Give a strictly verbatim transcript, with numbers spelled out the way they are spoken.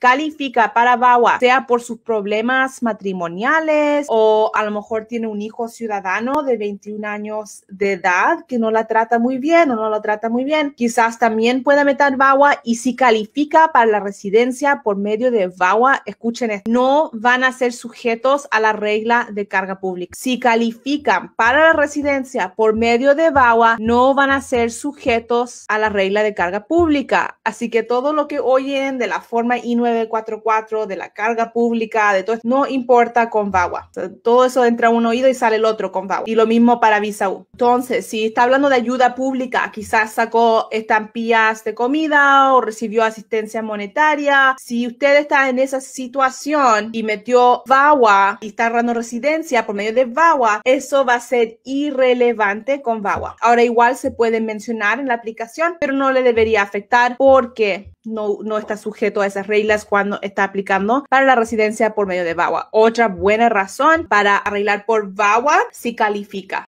califica para VAWA, sea por sus problemas matrimoniales o a lo mejor tiene un hijo ciudadano de veintiún años de edad que no la trata muy bien o no lo trata muy bien, quizás también pueda meter VAWA. Y si califica para la residencia por medio de VAWA, escuchen esto, no van a ser sujetos a la regla de carga pública. Si califican para la residencia por medio de VAWA, no van a ser sujetos a la regla de carga pública. Así que todo lo que oyen de la forma I nueve cuatro cuatro, de la carga pública, de todo, no importa con VAWA. Todo eso entra un oído y sale el otro con VAWA. Y lo mismo para Visa U. Entonces, si está hablando de ayuda pública, quizás sacó estampillas de comida o recibió asistencia monetaria. Si usted está en esa situación y metió VAWA y está dando residencia por medio de VAWA, eso va a ser irrelevante con VAWA. Ahora, igual se puede mencionar en la aplicación, pero no le debería afectar porque no, no está sujeto a esas reglas cuando está aplicando para la residencia por medio de VAWA. Otra buena razón para arreglar por VAWA si califica.